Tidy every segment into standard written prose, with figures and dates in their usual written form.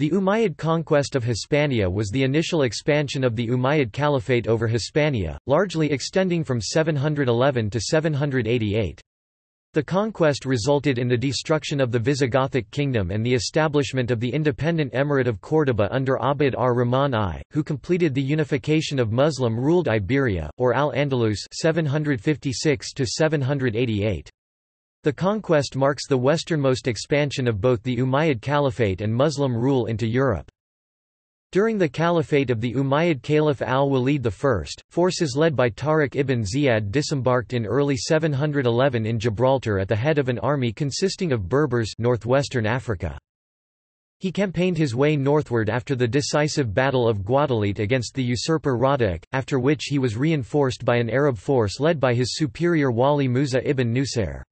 The Umayyad conquest of Hispania was the initial expansion of the Umayyad Caliphate over Hispania, largely extending from 711 to 788. The conquest resulted in the destruction of the Visigothic kingdom and the establishment of the independent Emirate of Córdoba under Abd ar-Rahman I, who completed the unification of Muslim-ruled Iberia, or Al-Andalus 756–788. The conquest marks the westernmost expansion of both the Umayyad Caliphate and Muslim rule into Europe. During the Caliphate of the Umayyad Caliph al-Walid I, forces led by Tariq ibn Ziyad disembarked in early 711 in Gibraltar at the head of an army consisting of Berbers, northwestern Africa. He campaigned his way northward after the decisive Battle of Guadalete against the usurper Roderic, after which he was reinforced by an Arab force led by his superior Wali Musa ibn Nusayr.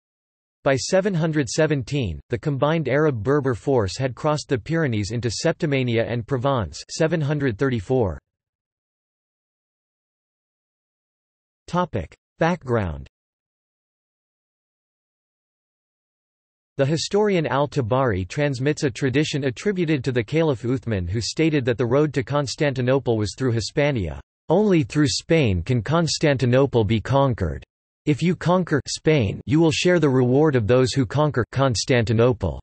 By 717, the combined Arab-Berber force had crossed the Pyrenees into Septimania and Provence 734. Background. The historian al-Tabari transmits a tradition attributed to the Caliph Uthman, who stated that the road to Constantinople was through Hispania. "Only through Spain can Constantinople be conquered. If you conquer Spain, you will share the reward of those who conquer Constantinople."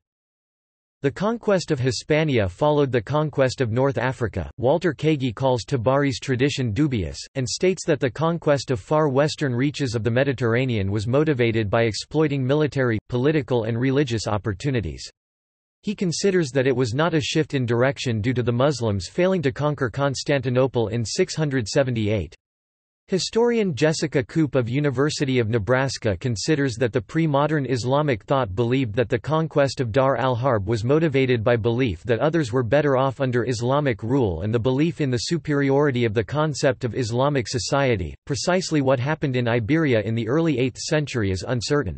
The conquest of Hispania followed the conquest of North Africa. Walter Kagi calls Tabari's tradition dubious, and states that the conquest of far western reaches of the Mediterranean was motivated by exploiting military, political, and religious opportunities. He considers that it was not a shift in direction due to the Muslims failing to conquer Constantinople in 678. Historian Jessica Koop of University of Nebraska considers that the pre-modern Islamic thought believed that the conquest of Dar al-Harb was motivated by belief that others were better off under Islamic rule and the belief in the superiority of the concept of Islamic society. Precisely what happened in Iberia in the early 8th century is uncertain.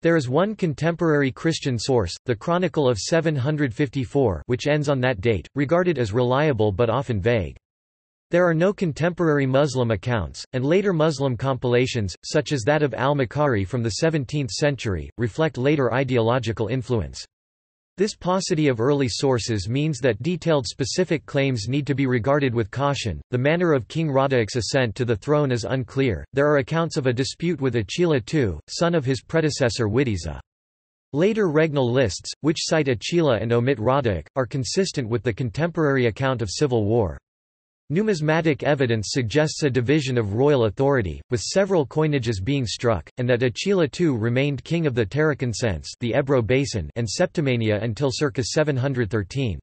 There is one contemporary Christian source, the Chronicle of 754, which ends on that date, regarded as reliable but often vague. There are no contemporary Muslim accounts, and later Muslim compilations, such as that of al-Makkari from the 17th century, reflect later ideological influence. This paucity of early sources means that detailed specific claims need to be regarded with caution. The manner of King Roderic's ascent to the throne is unclear. There are accounts of a dispute with Achila II, son of his predecessor Witiza. Later regnal lists, which cite Achila and omit Roderic, are consistent with the contemporary account of civil war. Numismatic evidence suggests a division of royal authority, with several coinages being struck, and that Achila II remained king of the Tarraconensis, the Ebro basin, and Septimania until circa 713.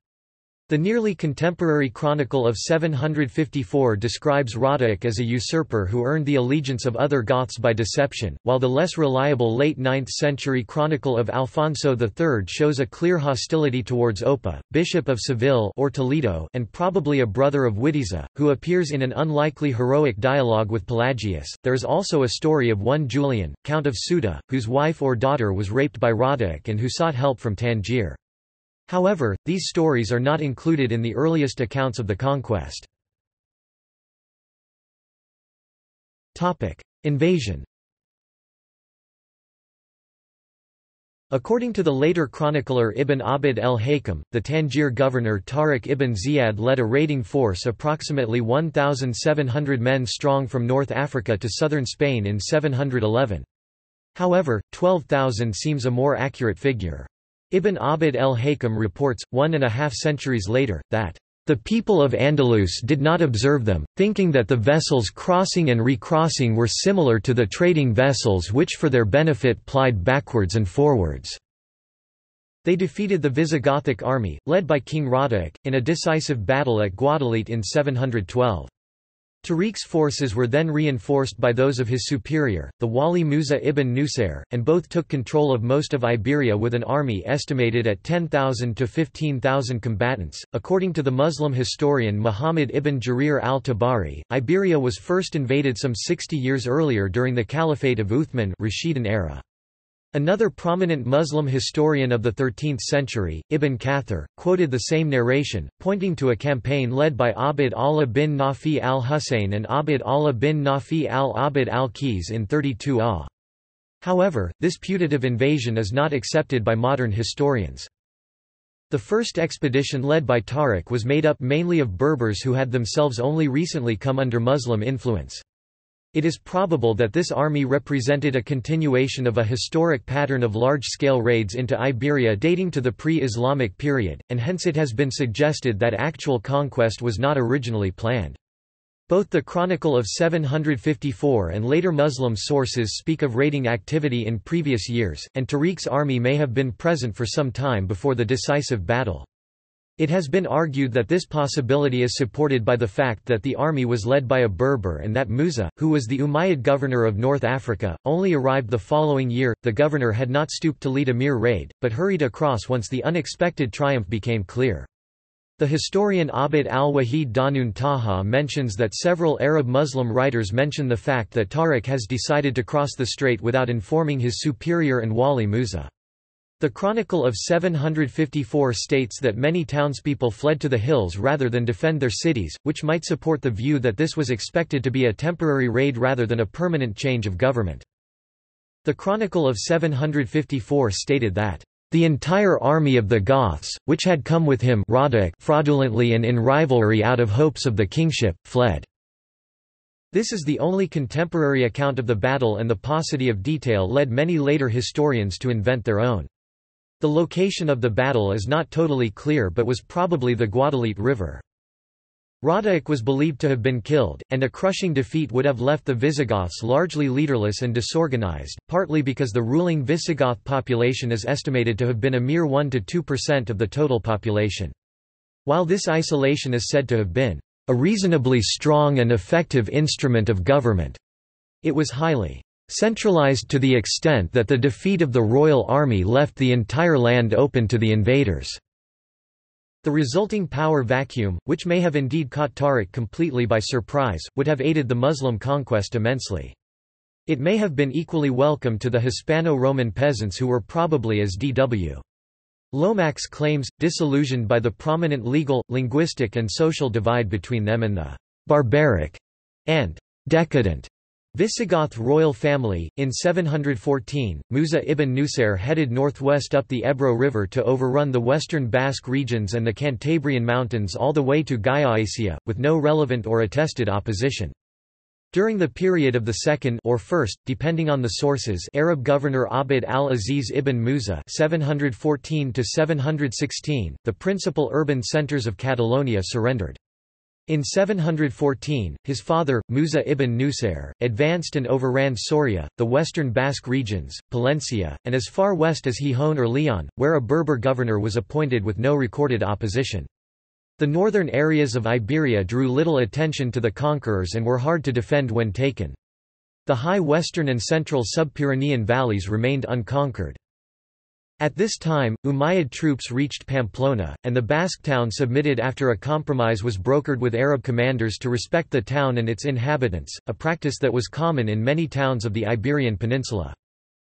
The nearly contemporary Chronicle of 754 describes Roderic as a usurper who earned the allegiance of other Goths by deception, while the less reliable late 9th century Chronicle of Alfonso III shows a clear hostility towards Opa, bishop of Seville or Toledo, and probably a brother of Witiza, who appears in an unlikely heroic dialogue with Pelagius. There is also a story of one Julian, count of Ceuta, whose wife or daughter was raped by Roderic and who sought help from Tangier. However, these stories are not included in the earliest accounts of the conquest. Invasion. According to the later chronicler Ibn Abd al-Hakam, the Tangier governor Tariq ibn Ziyad led a raiding force approximately 1,700 men strong from North Africa to southern Spain in 711. However, 12,000 seems a more accurate figure. Ibn Abd al-Hakam reports, 1.5 centuries later, that "the people of Andalus did not observe them, thinking that the vessels crossing and recrossing were similar to the trading vessels which for their benefit plied backwards and forwards." They defeated the Visigothic army, led by King Roderic, in a decisive battle at Guadalete in 712. Tariq's forces were then reinforced by those of his superior, the Wali Musa ibn Nusayr, and both took control of most of Iberia with an army estimated at 10,000 to 15,000 combatants. According to the Muslim historian Muhammad ibn Jarir al-Tabari, Iberia was first invaded some 60 years earlier during the Caliphate of Uthman Rashidun era. Another prominent Muslim historian of the 13th century, Ibn Kathir, quoted the same narration, pointing to a campaign led by Abd Allah bin Nafi al-Husayn and Abd Allah bin Nafi al-Abd al-Qiz in 32 AH. However, this putative invasion is not accepted by modern historians. The first expedition led by Tariq was made up mainly of Berbers who had themselves only recently come under Muslim influence. It is probable that this army represented a continuation of a historic pattern of large-scale raids into Iberia dating to the pre-Islamic period, and hence it has been suggested that actual conquest was not originally planned. Both the Chronicle of 754 and later Muslim sources speak of raiding activity in previous years, and Tariq's army may have been present for some time before the decisive battle. It has been argued that this possibility is supported by the fact that the army was led by a Berber and that Musa, who was the Umayyad governor of North Africa, only arrived the following year. The governor had not stooped to lead a mere raid, but hurried across once the unexpected triumph became clear. The historian Abd al-Wahid Danun Taha mentions that several Arab Muslim writers mention the fact that Tariq has decided to cross the strait without informing his superior and wali Musa. The Chronicle of 754 states that many townspeople fled to the hills rather than defend their cities, which might support the view that this was expected to be a temporary raid rather than a permanent change of government. The Chronicle of 754 stated that the entire army of the Goths, which had come with him Roderic fraudulently and in rivalry out of hopes of the kingship, fled. This is the only contemporary account of the battle, and the paucity of detail led many later historians to invent their own. The location of the battle is not totally clear but was probably the Guadalete River. Roderic was believed to have been killed, and a crushing defeat would have left the Visigoths largely leaderless and disorganized, partly because the ruling Visigoth population is estimated to have been a mere 1–2% of the total population. While this isolation is said to have been a reasonably strong and effective instrument of government, it was highly centralized to the extent that the defeat of the royal army left the entire land open to the invaders. The resulting power vacuum, which may have indeed caught Tariq completely by surprise, would have aided the Muslim conquest immensely. It may have been equally welcome to the Hispano-Roman peasants who were probably as D.W. Lomax claims, disillusioned by the prominent legal, linguistic and social divide between them and the «barbaric» and «decadent» Visigoth royal family. In 714, Musa ibn Nusayr headed northwest up the Ebro River to overrun the western Basque regions and the Cantabrian mountains all the way to Gaiaecia, with no relevant or attested opposition. During the period of the second or first, depending on the sources, Arab governor Abd al-Aziz ibn Musa (714–716), the principal urban centers of Catalonia surrendered. In 714, his father, Musa ibn Nusayr, advanced and overran Soria, the western Basque regions, Palencia, and as far west as Gijón or Leon, where a Berber governor was appointed with no recorded opposition. The northern areas of Iberia drew little attention to the conquerors and were hard to defend when taken. The high western and central sub-Pyrenean valleys remained unconquered. At this time, Umayyad troops reached Pamplona, and the Basque town submitted after a compromise was brokered with Arab commanders to respect the town and its inhabitants, a practice that was common in many towns of the Iberian Peninsula.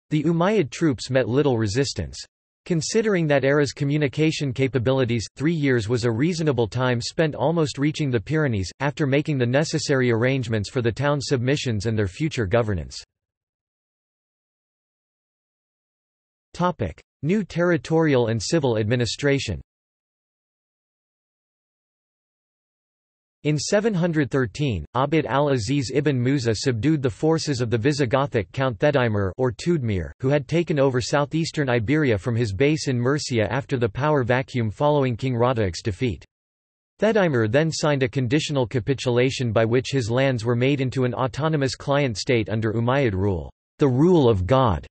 The Umayyad troops met little resistance. Considering that era's communication capabilities, 3 years was a reasonable time spent almost reaching the Pyrenees, after making the necessary arrangements for the town's submissions and their future governance. New territorial and civil administration. In 713, Abd al-Aziz ibn Musa subdued the forces of the Visigothic Count Theodemir or Tudmir, who had taken over southeastern Iberia from his base in Murcia after the power vacuum following King Roderic's defeat. Theodemir then signed a conditional capitulation by which his lands were made into an autonomous client state under Umayyad rule, the rule of God.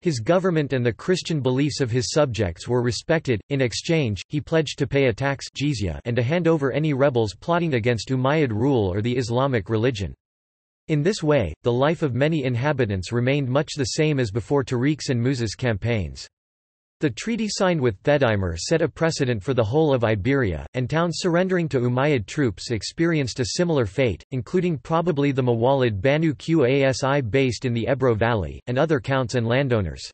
His government and the Christian beliefs of his subjects were respected. In exchange, he pledged to pay a tax jizya and to hand over any rebels plotting against Umayyad rule or the Islamic religion. In this way, the life of many inhabitants remained much the same as before Tariq's and Musa's campaigns. The treaty signed with Theodemir set a precedent for the whole of Iberia, and towns surrendering to Umayyad troops experienced a similar fate, including probably the Mawalid Banu Qasi based in the Ebro Valley, and other counts and landowners.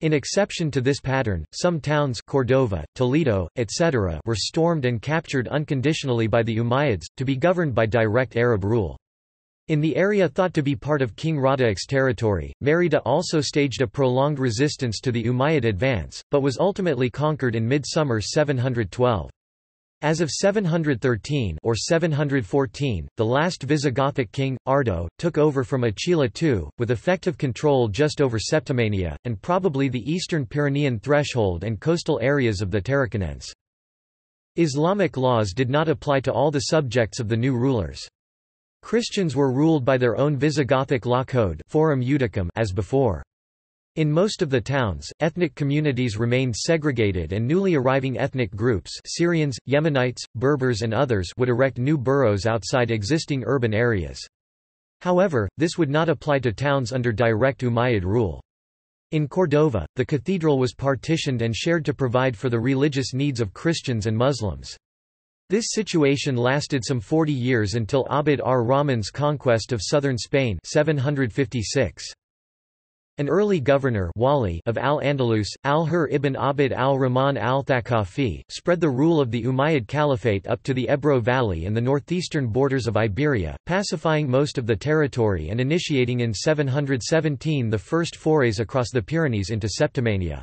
In exception to this pattern, some towns Cordova, Toledo, etc. were stormed and captured unconditionally by the Umayyads, to be governed by direct Arab rule. In the area thought to be part of King Rada'ik's territory, Merida also staged a prolonged resistance to the Umayyad advance, but was ultimately conquered in midsummer 712. As of 713 or 714, the last Visigothic king, Ardo, took over from Achila II, with effective control just over Septimania, and probably the eastern Pyrenean threshold and coastal areas of the Tarraconensis. Islamic laws did not apply to all the subjects of the new rulers. Christians were ruled by their own Visigothic law code Forum Judicum as before. In most of the towns, ethnic communities remained segregated and newly arriving ethnic groups Syrians, Yemenites, Berbers and others would erect new boroughs outside existing urban areas. However, this would not apply to towns under direct Umayyad rule. In Cordova, the cathedral was partitioned and shared to provide for the religious needs of Christians and Muslims. This situation lasted some 40 years until Abd ar-Rahman's conquest of southern Spain 756. An early governor wali of Al-Andalus, Al-Hur ibn Abd al-Rahman al-Thaqafi, spread the rule of the Umayyad Caliphate up to the Ebro Valley and the northeastern borders of Iberia, pacifying most of the territory and initiating in 717 the first forays across the Pyrenees into Septimania.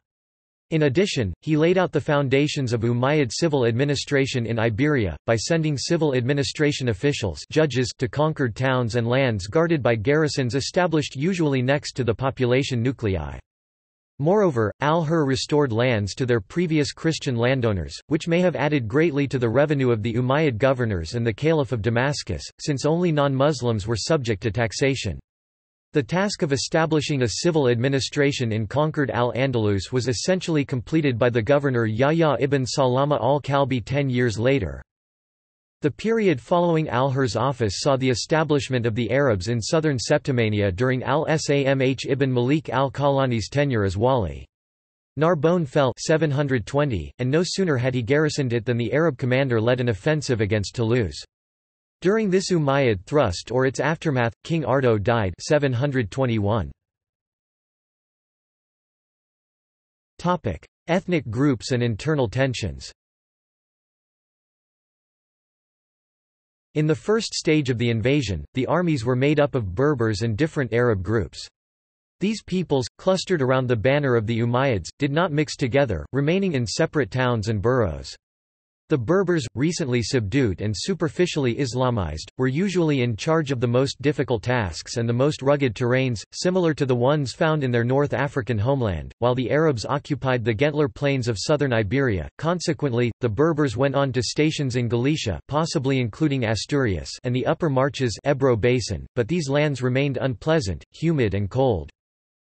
In addition, he laid out the foundations of Umayyad civil administration in Iberia, by sending civil administration officials judges to conquered towns and lands guarded by garrisons established usually next to the population nuclei. Moreover, Al-Hur restored lands to their previous Christian landowners, which may have added greatly to the revenue of the Umayyad governors and the Caliph of Damascus, since only non-Muslims were subject to taxation. The task of establishing a civil administration in conquered Al-Andalus was essentially completed by the governor Yahya ibn Salama al-Kalbi 10 years later. The period following Al-Hur's office saw the establishment of the Arabs in southern Septimania during al-Samh ibn Malik al-Qalani's tenure as wali. Narbonne fell 720, and no sooner had he garrisoned it than the Arab commander led an offensive against Toulouse. During this Umayyad thrust or its aftermath, King Ardo died 721. Ethnic groups and internal tensions. In the first stage of the invasion, the armies were made up of Berbers and different Arab groups. These peoples, clustered around the banner of the Umayyads, did not mix together, remaining in separate towns and boroughs. The Berbers, recently subdued and superficially Islamized, were usually in charge of the most difficult tasks and the most rugged terrains, similar to the ones found in their North African homeland, while the Arabs occupied the gentler plains of southern Iberia. Consequently, the Berbers went on to stations in Galicia, possibly including Asturias, and the upper Marches Ebro basin, but these lands remained unpleasant, humid and cold.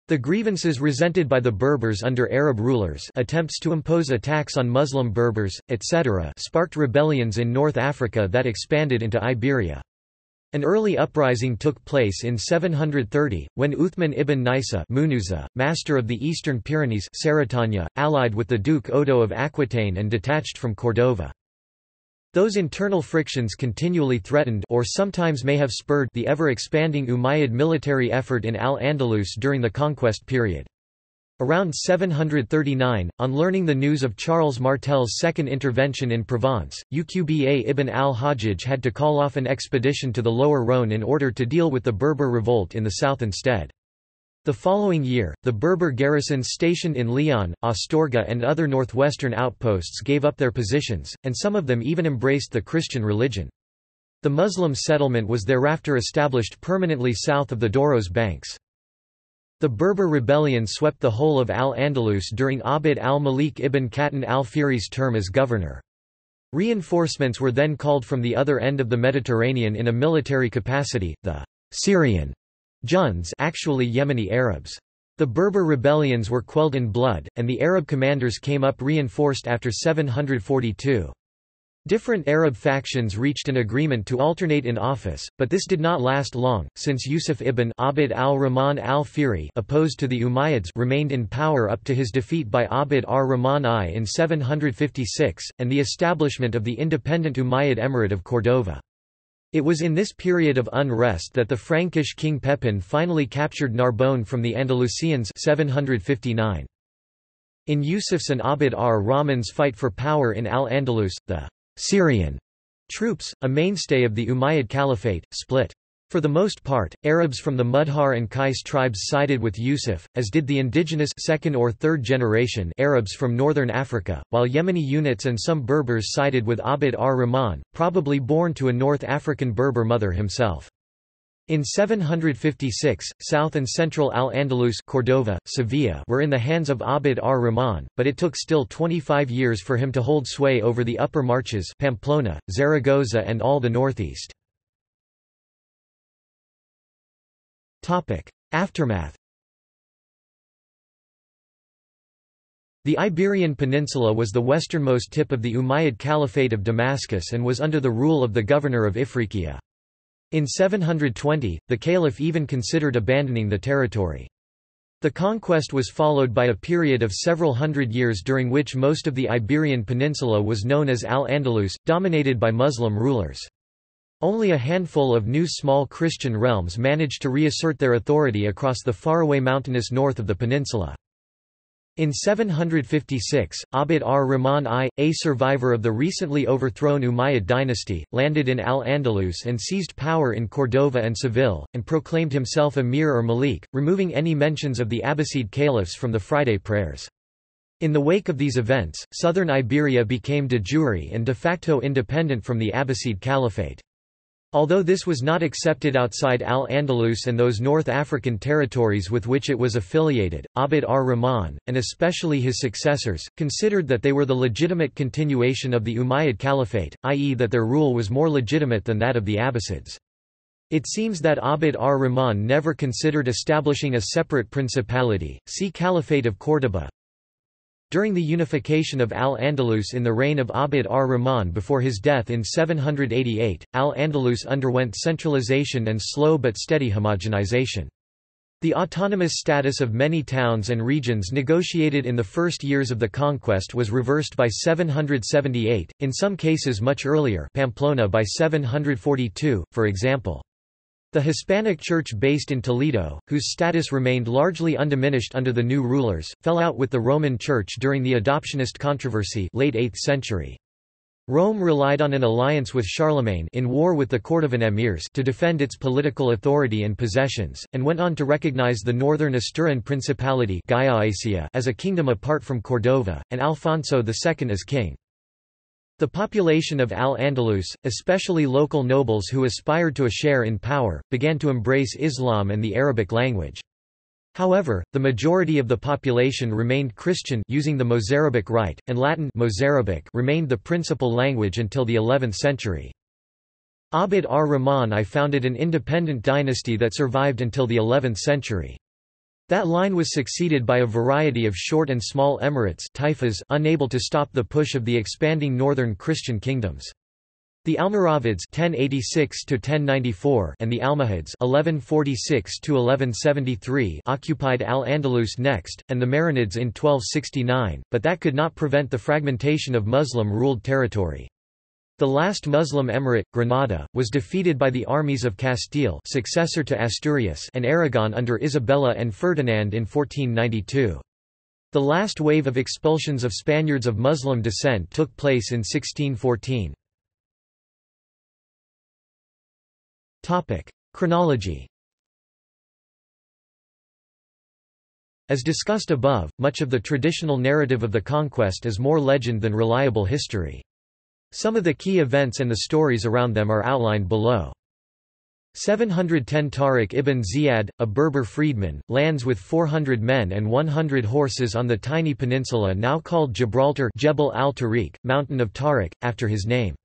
The grievances resented by the Berbers under Arab rulers, attempts to impose attacks on Muslim Berbers, etc., sparked rebellions in North Africa that expanded into Iberia. An early uprising took place in 730, when Uthman ibn Nusayr, master of the eastern Pyrenees, allied with the Duke Odo of Aquitaine and detached from Cordova. Those internal frictions continually threatened or sometimes may have spurred the ever-expanding Umayyad military effort in Al-Andalus during the conquest period. Around 739, on learning the news of Charles Martel's second intervention in Provence, Uqba ibn al-Hajjaj had to call off an expedition to the Lower Rhône in order to deal with the Berber revolt in the south instead. The following year, the Berber garrisons stationed in Leon, Astorga and other northwestern outposts gave up their positions, and some of them even embraced the Christian religion. The Muslim settlement was thereafter established permanently south of the Doros banks. The Berber rebellion swept the whole of Al-Andalus during Abd al-Malik ibn Khattan al-Firi's term as governor. Reinforcements were then called from the other end of the Mediterranean in a military capacity, the Syrian Juns, actually Yemeni Arabs. The Berber rebellions were quelled in blood, and the Arab commanders came up reinforced after 742. Different Arab factions reached an agreement to alternate in office, but this did not last long, since Yusuf ibn Abd al-Rahman al-Firi, opposed to the Umayyads, remained in power up to his defeat by Abd ar-Rahman I in 756, and the establishment of the independent Umayyad Emirate of Cordova. It was in this period of unrest that the Frankish king Pepin finally captured Narbonne from the Andalusians 759. In Yusuf's and Abd ar-Rahman's fight for power in Al-Andalus, the Syrian troops, a mainstay of the Umayyad Caliphate, split. For the most part, Arabs from the Mudhar and Qais tribes sided with Yusuf, as did the indigenous second or third generation Arabs from northern Africa, while Yemeni units and some Berbers sided with Abd ar-Rahman, probably born to a North African Berber mother himself. In 756, south and central Al-Andalus, Cordoba, Sevilla, were in the hands of Abd ar-Rahman, but it took still 25 years for him to hold sway over the upper marches, Pamplona, Zaragoza, and all the northeast. Topic: Aftermath. The Iberian Peninsula was the westernmost tip of the Umayyad Caliphate of Damascus and was under the rule of the governor of Ifriqiya. In 720, the caliph even considered abandoning the territory. The conquest was followed by a period of several hundred years during which most of the Iberian Peninsula was known as Al-Andalus, dominated by Muslim rulers. Only a handful of new small Christian realms managed to reassert their authority across the faraway mountainous north of the peninsula. In 756, Abd ar-Rahman I, a survivor of the recently overthrown Umayyad dynasty, landed in Al-Andalus and seized power in Cordova and Seville, and proclaimed himself Emir or Malik, removing any mentions of the Abbasid caliphs from the Friday prayers. In the wake of these events, southern Iberia became de jure and de facto independent from the Abbasid Caliphate. Although this was not accepted outside Al-Andalus and those North African territories with which it was affiliated, Abd ar-Rahman, and especially his successors, considered that they were the legitimate continuation of the Umayyad Caliphate, i.e. that their rule was more legitimate than that of the Abbasids. It seems that Abd ar-Rahman never considered establishing a separate principality, see Caliphate of Córdoba. During the unification of Al-Andalus in the reign of Abd ar-Rahman before his death in 788, Al-Andalus underwent centralization and slow but steady homogenization. The autonomous status of many towns and regions negotiated in the first years of the conquest was reversed by 778, in some cases much earlier, Pamplona by 742, for example. The Hispanic Church based in Toledo, whose status remained largely undiminished under the new rulers, fell out with the Roman Church during the Adoptionist controversy late 8th century. Rome relied on an alliance with Charlemagne in war with the Cordovan emirs to defend its political authority and possessions, and went on to recognize the northern Asturian Principality as a kingdom apart from Cordova, and Alfonso II as king. The population of Al-Andalus, especially local nobles who aspired to a share in power, began to embrace Islam and the Arabic language. However, the majority of the population remained Christian using the Mozarabic rite, and Latin Mozarabic remained the principal language until the 11th century. Abd ar-Rahman I founded an independent dynasty that survived until the 11th century. That line was succeeded by a variety of short and small emirates taifas unable to stop the push of the expanding northern Christian kingdoms. The Almoravids (1086–1094) and the Almohads (1146–1173) occupied Al-Andalus next, and the Marinids in 1269, but that could not prevent the fragmentation of Muslim-ruled territory. The last Muslim emirate, Granada, was defeated by the armies of Castile, successor to Asturias, and Aragon under Isabella and Ferdinand in 1492. The last wave of expulsions of Spaniards of Muslim descent took place in 1614. Topic: Chronology. As discussed above, much of the traditional narrative of the conquest is more legend than reliable history. Some of the key events and the stories around them are outlined below. 710 Tariq ibn Ziyad, a Berber freedman, lands with 400 men and 100 horses on the tiny peninsula now called Gibraltar, Jebel al-Tariq, Mountain of Tariq, after his name.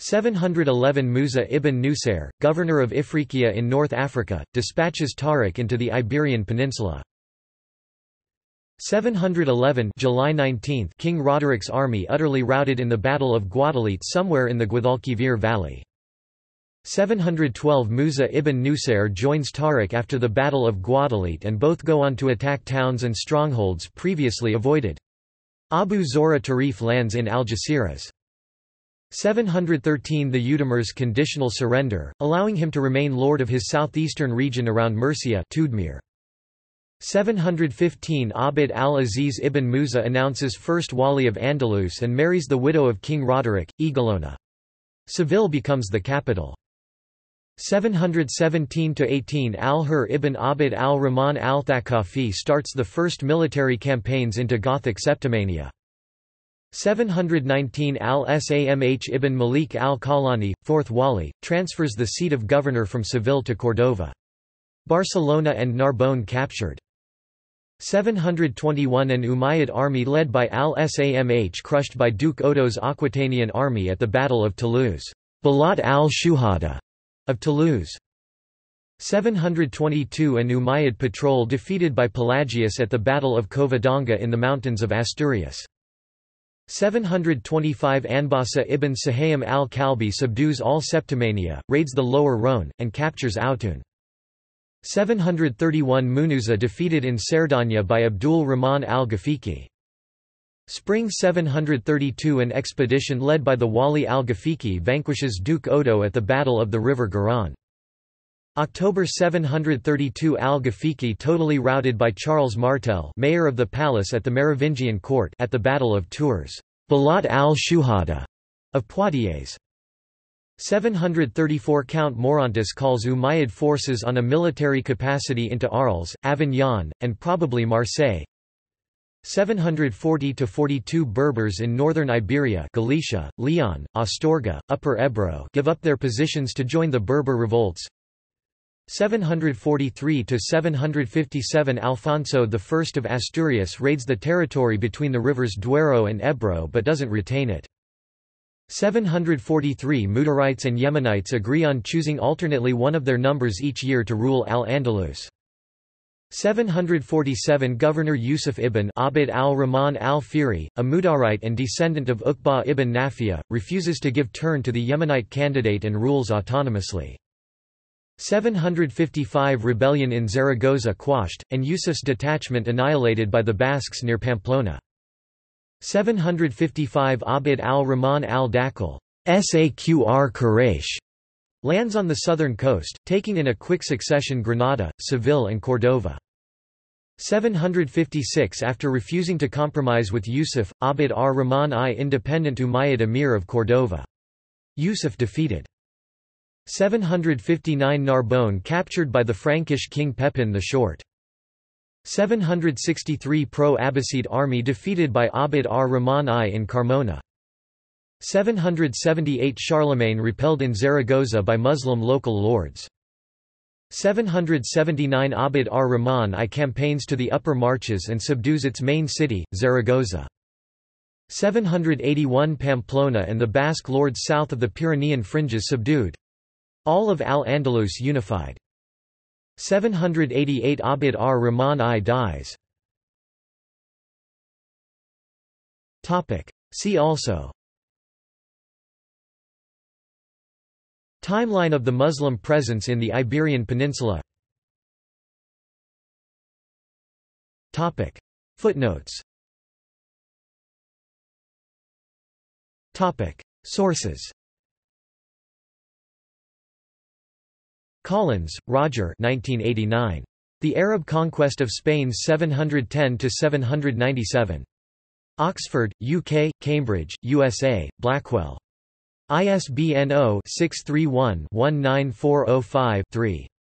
711 Musa ibn Nusayr, governor of Ifriqiya in North Africa, dispatches Tariq into the Iberian Peninsula. 711 July 19, King Roderic's army utterly routed in the Battle of Guadalete somewhere in the Guadalquivir Valley. 712 Musa ibn Nusayr joins Tariq after the Battle of Guadalete and both go on to attack towns and strongholds previously avoided. Abu Zora Tarif lands in Algeciras. 713 The Eudemir's conditional surrender, allowing him to remain lord of his southeastern region around Murcia, Tudmir. 715 Abd al-Aziz ibn Musa announces first Wali of Andalus and marries the widow of King Roderic, Egelona. Seville becomes the capital. 717–18 Al-Hur ibn Abd al-Rahman al-Thaqafi starts the first military campaigns into Gothic Septimania. 719 Al-Samh ibn Malik al-Qalani, 4th Wali, transfers the seat of governor from Seville to Cordova. Barcelona and Narbonne captured. 721 An Umayyad army led by Al-Samh crushed by Duke Odo's Aquitanian army at the Battle of Toulouse. Balat al-Shuhada of Toulouse. 722 An Umayyad patrol defeated by Pelagius at the Battle of Covadonga in the mountains of Asturias. 725 Anbasa ibn Sahayim al-Kalbi subdues all Septimania, raids the Lower Rhone, and captures Autun. 731 Munuza defeated in Cerdanya by Abdul Rahman al-Ghafiqi. Spring 732 An expedition led by the Wali al-Ghafiqi vanquishes Duke Odo at the Battle of the River Garonne. October 732 Al-Ghafiqi totally routed by Charles Martel, mayor of the palace at the Merovingian court, at the Battle of Tours. Balat al-Shuhada of Poitiers. 734 Count Morontis calls Umayyad forces on a military capacity into Arles, Avignon, and probably Marseille. 740–42 Berbers in northern Iberia, Galicia, Leon, Astorga, Upper Ebro give up their positions to join the Berber revolts. 743–757 Alfonso I of Asturias raids the territory between the rivers Duero and Ebro but doesn't retain it. 743 Mutarites and Yemenites agree on choosing alternately one of their numbers each year to rule Al-Andalus. 747 Governor Yusuf ibn Abd al-Rahman al-Firi, a Mutarite and descendant of Uqba ibn Nafia, refuses to give turn to the Yemenite candidate and rules autonomously. 755 Rebellion in Zaragoza quashed, and Yusuf's detachment annihilated by the Basques near Pamplona. 755 Abd al-Rahman al-Dakhil's Saqr Quraysh lands on the southern coast, taking in a quick succession Granada, Seville and Cordova. 756 After refusing to compromise with Yusuf, Abd ar-Rahman I independent Umayyad emir of Cordova. Yusuf defeated. 759 Narbonne captured by the Frankish king Pepin the Short. 763 Pro-Abbasid army defeated by Abd ar-Rahman I in Carmona. 778 Charlemagne repelled in Zaragoza by Muslim local lords. 779 Abd ar-Rahman I campaigns to the upper marches and subdues its main city, Zaragoza. 781 Pamplona and the Basque lords south of the Pyrenean fringes subdued. All of Al-Andalus unified. 788 Abd ar-Rahman I dies. See also Timeline of the Muslim presence in the Iberian Peninsula. Footnotes. Sources. Collins, Roger 1989. The Arab Conquest of Spain 710–797. Oxford, UK, Cambridge, USA, Blackwell. ISBN 0-631-19405-3.